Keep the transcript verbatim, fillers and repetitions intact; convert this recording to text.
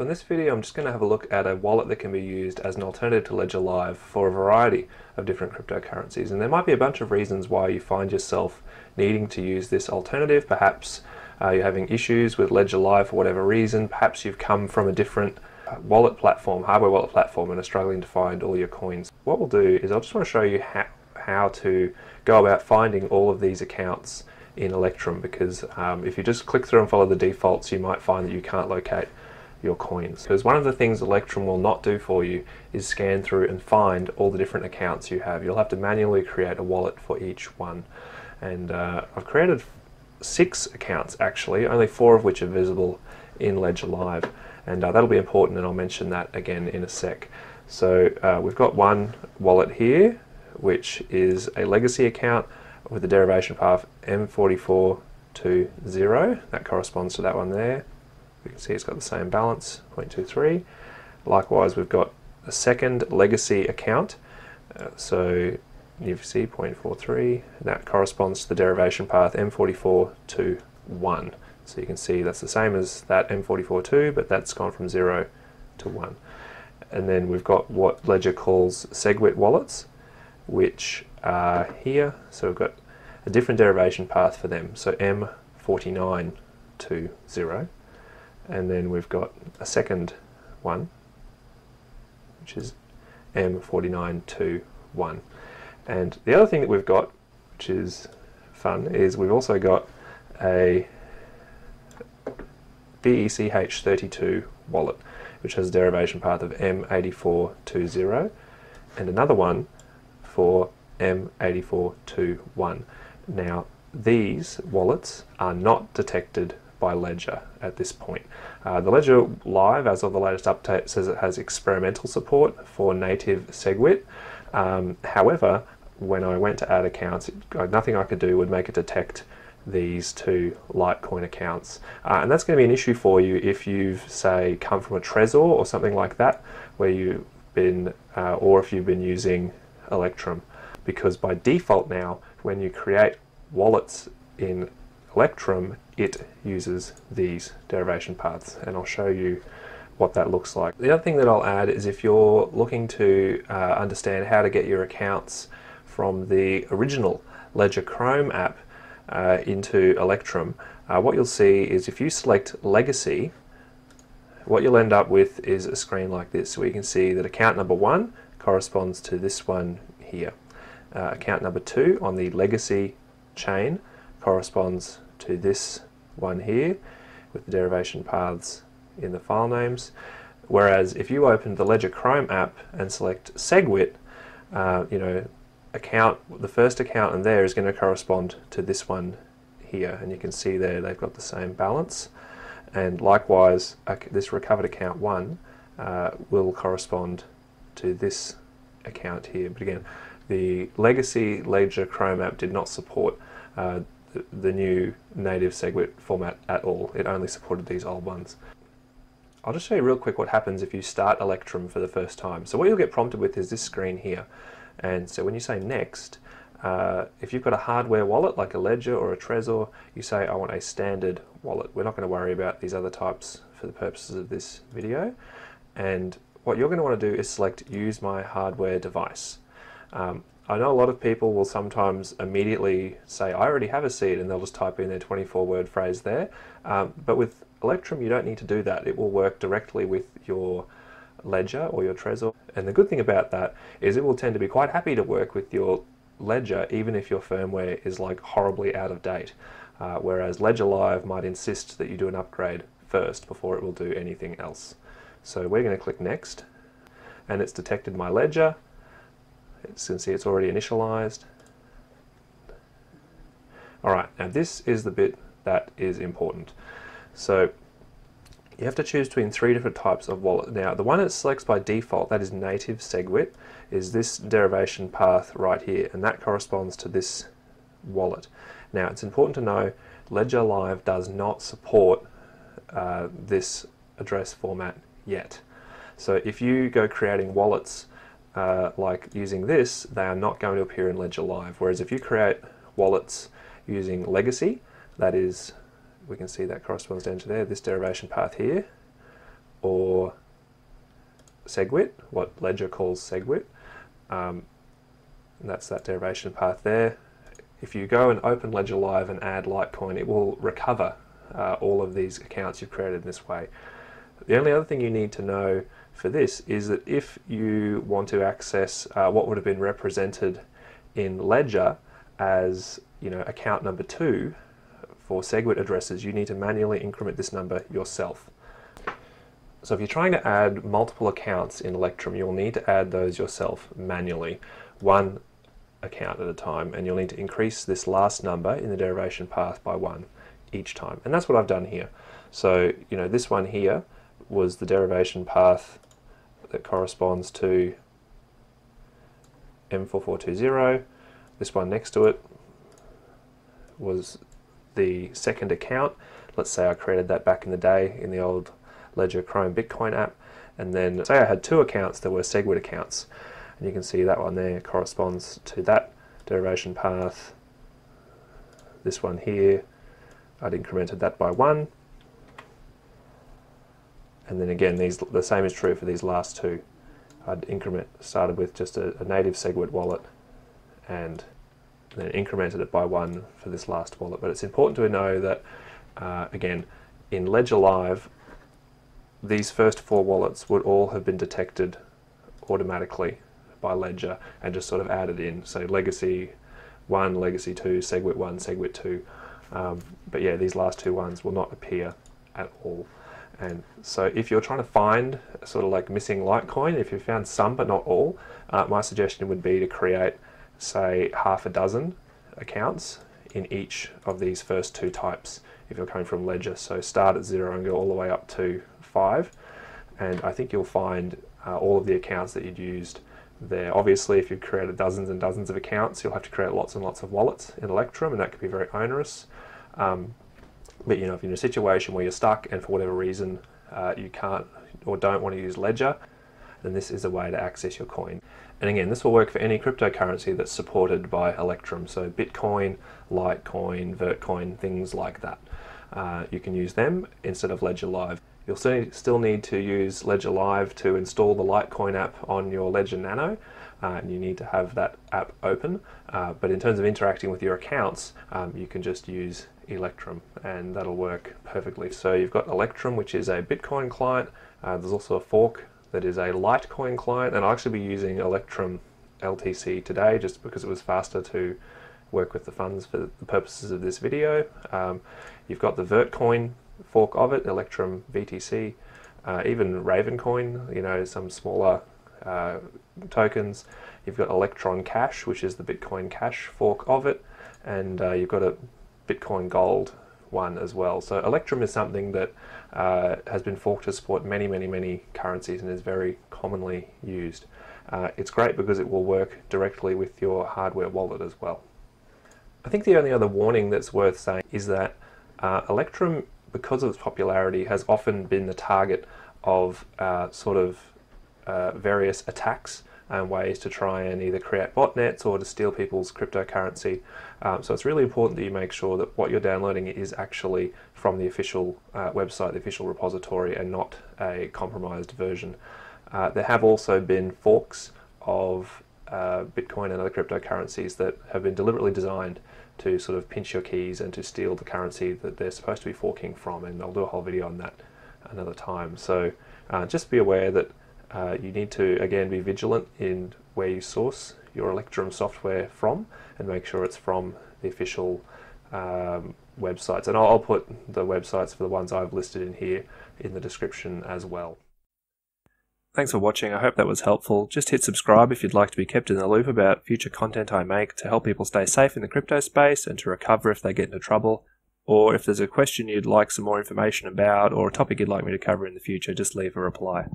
So in this video I'm just going to have a look at a wallet that can be used as an alternative to Ledger Live for a variety of different cryptocurrencies, and there might be a bunch of reasons why you find yourself needing to use this alternative. Perhaps uh, you're having issues with Ledger Live for whatever reason, perhaps you've come from a different wallet platform, hardware wallet platform, and are struggling to find all your coins. What we'll do is I'll just want to show you how, how to go about finding all of these accounts in Electrum, because um, if you just click through and follow the defaults, you might find that you can't locate your coins. Because one of the things Electrum will not do for you is scan through and find all the different accounts you have. You'll have to manually create a wallet for each one. And uh, I've created six accounts actually, only four of which are visible in Ledger Live. And uh, that'll be important, and I'll mention that again in a sec. So uh, we've got one wallet here, which is a legacy account with the derivation path M four four two zero. That corresponds to that one there. You can see it's got the same balance, zero point two three. Likewise, we've got a second legacy account. Uh, so you see zero point four three. That corresponds to the derivation path M four four two one. So you can see that's the same as that M four four two, but that's gone from zero to one. And then we've got what Ledger calls SegWit wallets, which are here. So we've got a different derivation path for them. So M four nine two zero. And then we've got a second one, which is M four nine two one. And the other thing that we've got, which is fun, is we've also got a B E C H thirty-two wallet, which has a derivation path of M eight four two zero, and another one for M eight four two one. Now, these wallets are not detected by Ledger at this point. Uh, the Ledger Live, as of the latest update, says it has experimental support for native SegWit. Um, however, when I went to add accounts, it, nothing I could do would make it detect these two Litecoin accounts, uh, and that's going to be an issue for you if you've, say, come from a Trezor or something like that, where you've been, uh, or if you've been using Electrum, because by default now, when you create wallets in Electrum, it uses these derivation paths, and I'll show you what that looks like. The other thing that I'll add is if you're looking to uh, understand how to get your accounts from the original Ledger Chrome app Uh, into Electrum, uh, what you'll see is if you select legacy, what you'll end up with is a screen like this, where you can see that account number one corresponds to this one here. Uh, account number two on the legacy chain corresponds to this one here, with the derivation paths in the file names. Whereas if you open the Ledger Chrome app and select SegWit, uh, you know, account, the first account in there is going to correspond to this one here, and you can see there they've got the same balance, and likewise this recovered account one uh, will correspond to this account here. But again, the legacy Ledger Chrome app did not support uh, the, the new native SegWit format at all. It only supported these old ones. I'll just show you real quick what happens if you start Electrum for the first time. So what you'll get prompted with is this screen here. And so when you say next, uh, if you've got a hardware wallet like a Ledger or a Trezor, you say I want a standard wallet. We're not going to worry about these other types for the purposes of this video. And what you're going to want to do is select use my hardware device. Um, I know a lot of people will sometimes immediately say I already have a seed, and they'll just type in their twenty-four word phrase there. Um, but with Electrum you don't need to do that. It will work directly with your Ledger or your Trezor, and the good thing about that is it will tend to be quite happy to work with your Ledger even if your firmware is like horribly out of date, uh, whereas Ledger Live might insist that you do an upgrade first before it will do anything else. So we're going to click next, and it's detected my Ledger. As you can see, it's already initialized. Alright, now this is the bit that is important. So you have to choose between three different types of wallet. Now, the one it selects by default, that is native SegWit, is this derivation path right here, and that corresponds to this wallet. Now, it's important to know Ledger Live does not support uh, this address format yet. So if you go creating wallets uh, like using this, they are not going to appear in Ledger Live. Whereas if you create wallets using legacy, that is, we can see that corresponds down to there, this derivation path here, or SegWit, what Ledger calls SegWit. Um, and that's that derivation path there. If you go and open Ledger Live and add Litecoin, it will recover uh, all of these accounts you've created in this way. The only other thing you need to know for this is that if you want to access uh, what would have been represented in Ledger as, you know, account number two for SegWit addresses, you need to manually increment this number yourself. So if you're trying to add multiple accounts in Electrum, you'll need to add those yourself manually, one account at a time, and you'll need to increase this last number in the derivation path by one each time. And that's what I've done here. So, you know, this one here was the derivation path that corresponds to M four four two zero. This one next to it was the second account. Let's say I created that back in the day in the old Ledger Chrome Bitcoin app, and then say I had two accounts that were SegWit accounts, and you can see that one there corresponds to that derivation path. This one here, I'd incremented that by one, and then again, these the same is true for these last two. I'd increment started with just a, a native SegWit wallet, and then incremented it by one for this last wallet. But it's important to know that uh, again, in Ledger Live, these first four wallets would all have been detected automatically by Ledger and just sort of added in. So legacy one, legacy two, SegWit one, SegWit two. Um, but yeah, these last two ones will not appear at all. And so if you're trying to find sort of like missing Litecoin, if you found some but not all, uh, my suggestion would be to create, say, half a dozen accounts in each of these first two types if you're coming from Ledger. So start at zero and go all the way up to five, and I think you'll find uh, all of the accounts that you'd used there. Obviously, if you've created dozens and dozens of accounts, you'll have to create lots and lots of wallets in Electrum, and that could be very onerous. Um, but you know, if you're in a situation where you're stuck and for whatever reason uh, you can't or don't want to use Ledger, then this is a way to access your coin. And again, this will work for any cryptocurrency that's supported by Electrum, so Bitcoin, Litecoin, Vertcoin, things like that. Uh, you can use them instead of Ledger Live. You'll still need to use Ledger Live to install the Litecoin app on your Ledger Nano, uh, and you need to have that app open. Uh, but in terms of interacting with your accounts, um, you can just use Electrum, and that'll work perfectly. So you've got Electrum, which is a Bitcoin client. Uh, there's also a fork that is a Litecoin client, and I'll actually be using Electrum L T C today just because it was faster to work with the funds for the purposes of this video. Um, you've got the Vertcoin fork of it, Electrum V T C, uh, even Ravencoin, you know, some smaller uh, tokens. You've got Electron Cash, which is the Bitcoin Cash fork of it, and uh, you've got a Bitcoin Gold one as well. So Electrum is something that uh, has been forked to support many, many, many currencies and is very commonly used. Uh, it's great because it will work directly with your hardware wallet as well. I think the only other warning that's worth saying is that uh, Electrum, because of its popularity, has often been the target of uh, sort of uh, various attacks and ways to try and either create botnets or to steal people's cryptocurrency. Um, so it's really important that you make sure that what you're downloading is actually from the official uh, website, the official repository, and not a compromised version. Uh, there have also been forks of uh, Bitcoin and other cryptocurrencies that have been deliberately designed to sort of pinch your keys and to steal the currency that they're supposed to be forking from, and I'll do a whole video on that another time. So uh, just be aware that Uh, you need to, again, be vigilant in where you source your Electrum software from, and make sure it's from the official um, websites. And I'll, I'll put the websites for the ones I've listed in here in the description as well. Thanks for watching. I hope that was helpful. Just hit subscribe if you'd like to be kept in the loop about future content I make to help people stay safe in the crypto space and to recover if they get into trouble. Or if there's a question you'd like some more information about, or a topic you'd like me to cover in the future, just leave a reply.